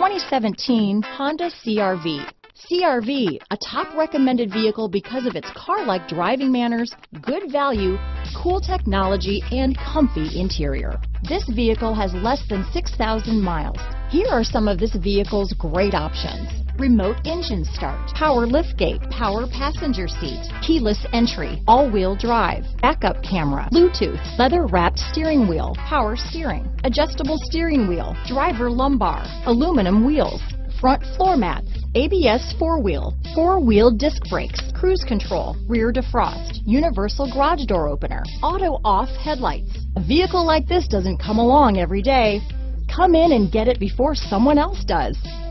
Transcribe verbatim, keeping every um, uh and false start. twenty seventeen Honda C R V. C R V, a top recommended vehicle because of its car-like driving manners, good value, cool technology, and comfy interior. This vehicle has less than six thousand miles. Here are some of this vehicle's great options: remote engine start, power liftgate, power passenger seat, keyless entry, all-wheel drive, backup camera, Bluetooth, leather-wrapped steering wheel, power steering, adjustable steering wheel, driver lumbar, aluminum wheels, front floor mats, A B S four-wheel, four-wheel disc brakes, cruise control, rear defrost, universal garage door opener, auto-off headlights. A vehicle like this doesn't come along every day. Come in and get it before someone else does.